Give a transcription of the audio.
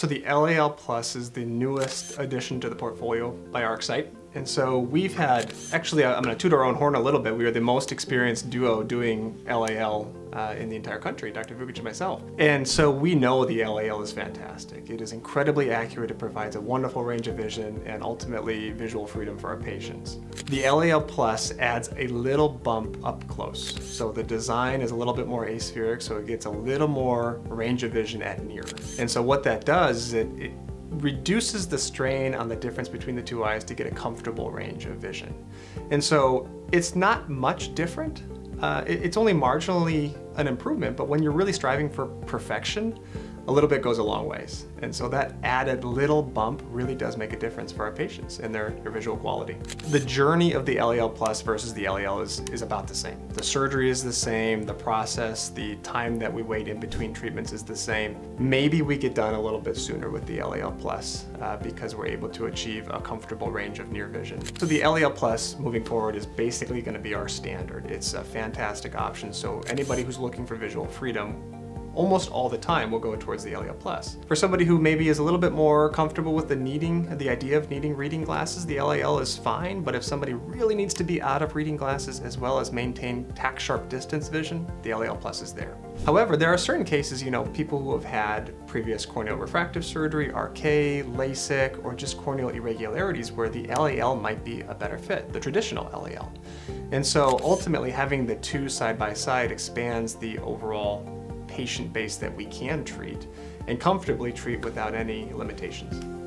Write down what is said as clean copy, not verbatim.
So the LAL Plus is the newest addition to the portfolio by RxSight. And so we've had, actually I'm gonna toot our own horn a little bit, we are the most experienced duo doing LAL in the entire country, Dr. Vukic and myself. And so we know the LAL is fantastic. It is incredibly accurate, it provides a wonderful range of vision and ultimately visual freedom for our patients. The LAL Plus adds a little bump up close. So the design is a little bit more aspheric, so it gets a little more range of vision at near. And so what that does is it reduces the strain on the difference between the two eyes to get a comfortable range of vision. And so it's not much different. It's only marginally an improvement, but when you're really striving for perfection, a little bit goes a long ways. And so that added little bump really does make a difference for our patients and their visual quality. The journey of the LAL Plus versus the LAL is about the same. The surgery is the same, the process, the time that we wait in between treatments is the same. Maybe we get done a little bit sooner with the LAL Plus because we're able to achieve a comfortable range of near vision. So the LAL Plus moving forward is basically going to be our standard. It's a fantastic option, so anybody who's looking for visual freedom almost all the time will go towards the LAL Plus. For somebody who maybe is a little bit more comfortable with the idea of needing reading glasses, the LAL is fine, but if somebody really needs to be out of reading glasses as well as maintain tack-sharp distance vision, the LAL Plus is there. However, there are certain cases, you know, people who have had previous corneal refractive surgery, RK, LASIK, or just corneal irregularities where the LAL might be a better fit, the traditional LAL. And so ultimately having the two side by side expands the overall patient base that we can treat and comfortably treat without any limitations.